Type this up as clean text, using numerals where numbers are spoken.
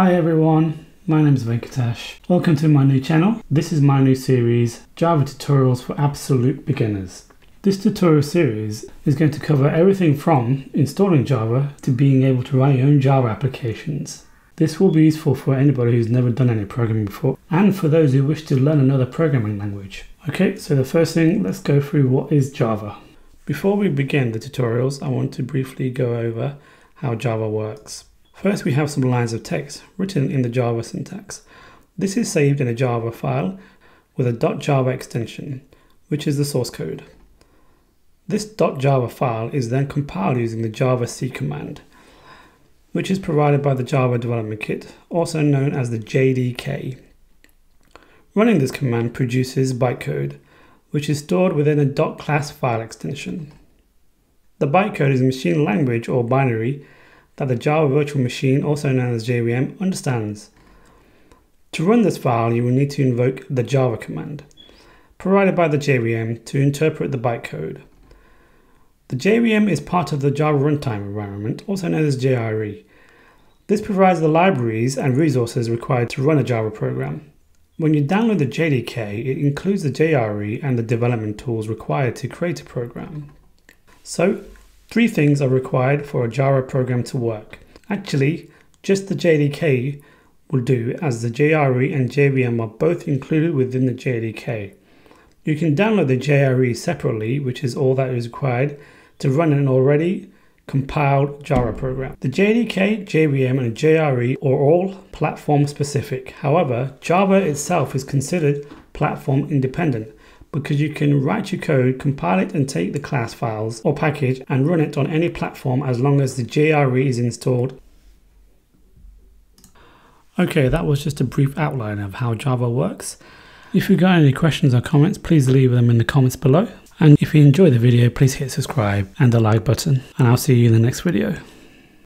Hi everyone, my name is Venkatesh. Welcome to my new channel. This is my new series, Java Tutorials for Absolute Beginners. This tutorial series is going to cover everything from installing Java to being able to write your own Java applications. This will be useful for anybody who's never done any programming before and for those who wish to learn another programming language. Okay, so the first thing, let's go through what is Java. Before we begin the tutorials, I want to briefly go over how Java works. First, we have some lines of text written in the Java syntax. This is saved in a Java file with a .java extension, which is the source code. This .java file is then compiled using the javac command, which is provided by the Java Development Kit, also known as the JDK. Running this command produces bytecode, which is stored within a .class file extension. The bytecode is machine language or binary that the Java Virtual Machine, also known as JVM, understands. To run this file, you will need to invoke the Java command, provided by the JVM, to interpret the bytecode. The JVM is part of the Java Runtime environment, also known as JRE. This provides the libraries and resources required to run a Java program. When you download the JDK, it includes the JRE and the development tools required to create a program. So, three things are required for a Java program to work. Actually, just the JDK will do, as the JRE and JVM are both included within the JDK. You can download the JRE separately, which is all that is required to run an already compiled Java program. The JDK, JVM, and JRE are all platform specific. However, Java itself is considered platform independent, because you can write your code, compile it, and take the class files or package and run it on any platform as long as the JRE is installed. Okay, that was just a brief outline of how Java works. If you've got any questions or comments, please leave them in the comments below. And if you enjoy the video, please hit subscribe and the like button. And I'll see you in the next video.